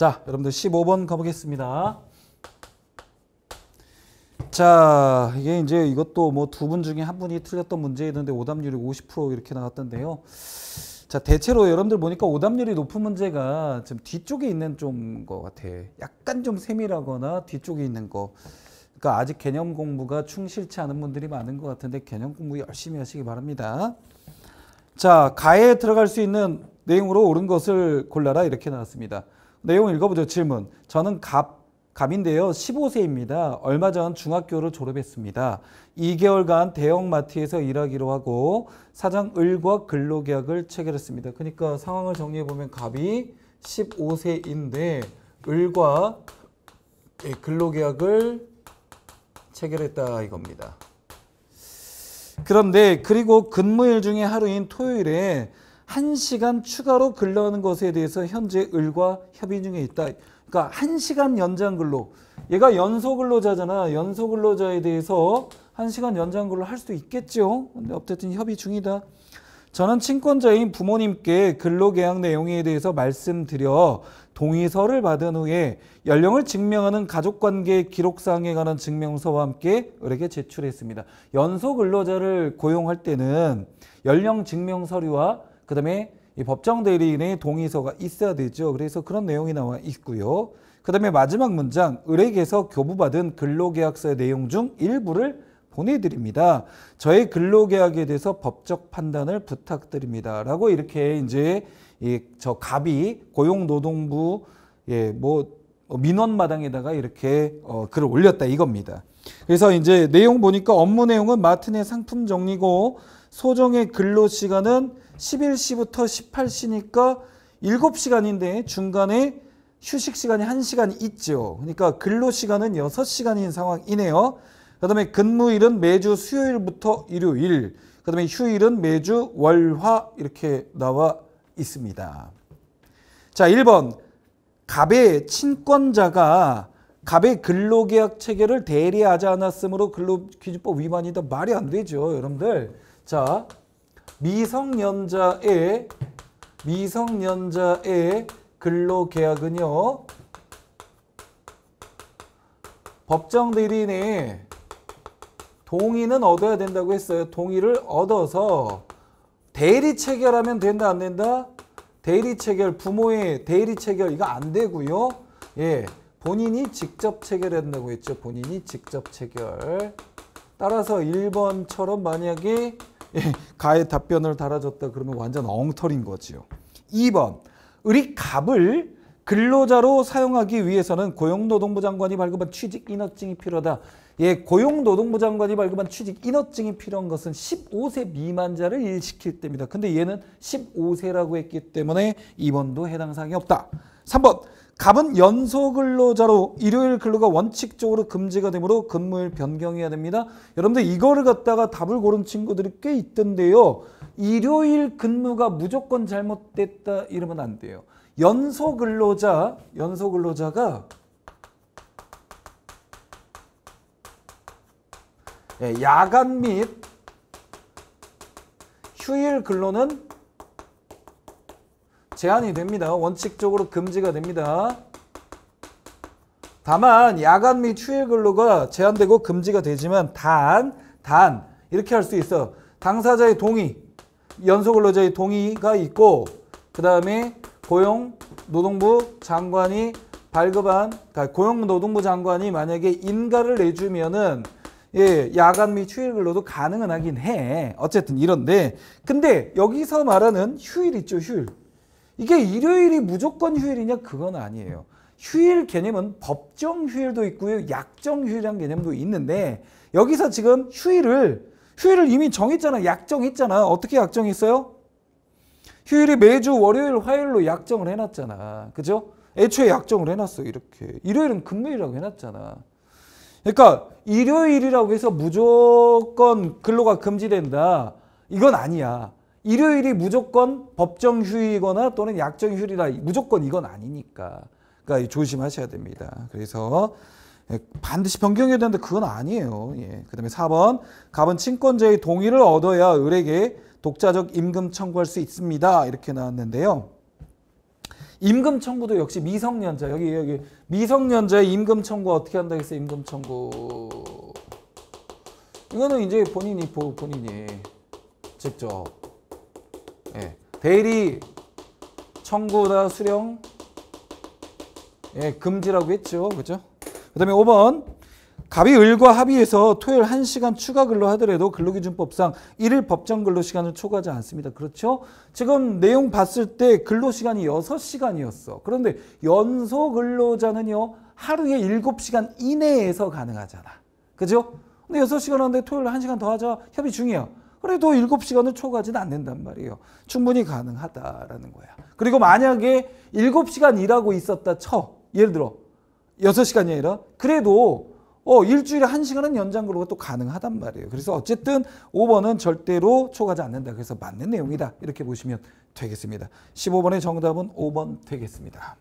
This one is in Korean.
자, 여러분들 15번 가보겠습니다. 자, 이게 이제 이것도 뭐 두 분 중에 한 분이 틀렸던 문제였는데 오답률이 50% 이렇게 나왔던데요. 자, 대체로 여러분들 보니까 오답률이 높은 문제가 지금 뒤쪽에 있는 좀 거 같아. 약간 좀 세밀하거나 뒤쪽에 있는 거. 그러니까 아직 개념 공부가 충실치 않은 분들이 많은 것 같은데 개념 공부 열심히 하시기 바랍니다. 자, 가에 들어갈 수 있는 내용으로 옳은 것을 골라라 이렇게 나왔습니다. 내용 읽어보죠. 질문. 저는 갑인데요. 15세입니다. 얼마 전 중학교를 졸업했습니다. 2개월간 대형마트에서 일하기로 하고 사장 을과 근로계약을 체결했습니다. 그러니까 상황을 정리해보면 갑이 15세인데 을과 근로계약을 체결했다 이겁니다. 그런데 그리고 근무일 중에 하루인 토요일에 1시간 추가로 근로하는 것에 대해서 현재 을과 협의 중에 있다. 그러니까 1시간 연장 근로. 얘가 연소 근로자잖아. 연소 근로자에 대해서 1시간 연장 근로 할 수도 있겠죠. 근데 어쨌든 협의 중이다. 저는 친권자인 부모님께 근로계약 내용에 대해서 말씀드려 동의서를 받은 후에 연령을 증명하는 가족관계 기록사항에 관한 증명서와 함께 을에게 제출했습니다. 연소 근로자를 고용할 때는 연령 증명 서류와 그다음에 이 법정 대리인의 동의서가 있어야 되죠. 그래서 그런 내용이 나와 있고요. 그다음에 마지막 문장, 을에게서 교부받은 근로계약서의 내용 중 일부를 보내드립니다. 저의 근로계약에 대해서 법적 판단을 부탁드립니다. 라고 이렇게 이제 저 갑이 고용노동부 민원마당에다가 이렇게 글을 올렸다 이겁니다. 그래서 이제 내용 보니까 업무 내용은 마트의 상품 정리고 소정의 근로시간은 11시부터 18시니까 7시간인데 중간에 휴식시간이 1시간이 있죠. 그러니까 근로시간은 6시간인 상황이네요. 그 다음에 근무일은 매주 수요일부터 일요일, 그 다음에 휴일은 매주 월화 이렇게 나와 있습니다. 자, 1번 갑의 친권자가 갑의 근로계약 체결을 대리하지 않았으므로 근로기준법 위반이다. 말이 안 되죠, 여러분들. 자, 미성년자의 근로계약은요, 법정 대리인의 동의는 얻어야 된다고 했어요. 동의를 얻어서 대리 체결하면 된다, 안 된다? 대리 체결, 부모의 대리 체결, 이거 안 되고요. 예, 본인이 직접 체결해야 된다고 했죠. 본인이 직접 체결. 따라서 1번처럼 만약에 가의 답변을 달아줬다 그러면 완전 엉터리인 거지요. 2번, 을이 갑을 근로자로 사용하기 위해서는 고용노동부 장관이 발급한 취직인허증이 필요하다. 예, 고용노동부 장관이 발급한 취직인허증이 필요한 것은 15세 미만자를 일시킬 때입니다. 근데 얘는 15세라고 했기 때문에 2번도 해당 사항이 없다. 3번, 갑은 연소근로자로 일요일 근로가 원칙적으로 금지가 되므로 근무일 변경해야 됩니다. 여러분들 이거를 갖다가 답을 고른 친구들이 꽤 있던데요. 일요일 근무가 무조건 잘못됐다 이러면 안 돼요. 연소근로자가 야간 및 휴일 근로는 제한이 됩니다. 원칙적으로 금지가 됩니다. 다만 야간 및 휴일 근로가 제한되고 금지가 되지만 단 이렇게 할 수 있어. 당사자의 동의, 연소 근로자의 동의가 있고 그 다음에 고용노동부 장관이 만약에 인가를 내주면은 예, 야간 및 휴일 근로도 가능은 하긴 해. 어쨌든 이런데 근데 여기서 말하는 휴일 있죠, 휴일. 이게 일요일이 무조건 휴일이냐? 그건 아니에요. 휴일 개념은 법정 휴일도 있고요. 약정 휴일이란 개념도 있는데 여기서 지금 휴일을 이미 정했잖아. 약정했잖아. 어떻게 약정했어요? 휴일이 매주 월요일, 화요일로 약정을 해놨잖아. 그죠? 애초에 약정을 해놨어. 이렇게. 일요일은 근무일이라고 해놨잖아. 그러니까 일요일이라고 해서 무조건 근로가 금지된다. 이건 아니야. 일요일이 무조건 법정 휴일이거나 또는 약정 휴일이라 무조건 이건 아니니까. 그러니까 조심하셔야 됩니다. 그래서 반드시 변경해야 되는데 그건 아니에요. 예. 그 다음에 4번. 갑은 친권자의 동의를 얻어야 을에게 독자적 임금 청구할 수 있습니다. 이렇게 나왔는데요. 임금 청구도 역시 미성년자. 여기 미성년자의 임금 청구 어떻게 한다 했어요? 임금 청구. 이거는 이제 본인이 직접 대리 청구나 수령 금지라고 했죠. 그죠? 그다음에 5번. 갑이 을과 합의해서 토요일 1시간 추가 근로 하더라도 근로기준법상 1일 법정 근로시간을 초과하지 않습니다. 그렇죠? 지금 내용 봤을 때 근로시간이 6시간이었어. 그런데 연소 근로자는요, 하루에 7시간 이내에서 가능하잖아. 그죠? 근데 6시간 하는데 토요일 1시간 더 하자. 협의 중이야. 그래도 7시간을 초과하지는 않는단 말이에요. 충분히 가능하다라는 거야. 그리고 만약에 7시간 일하고 있었다 쳐. 예를 들어 6시간이 아니라 그래도 일주일에 1시간은 연장 근로가 또 가능하단 말이에요. 그래서 어쨌든 5번은 절대로 초과하지 않는다. 그래서 맞는 내용이다. 이렇게 보시면 되겠습니다. 15번의 정답은 5번 되겠습니다.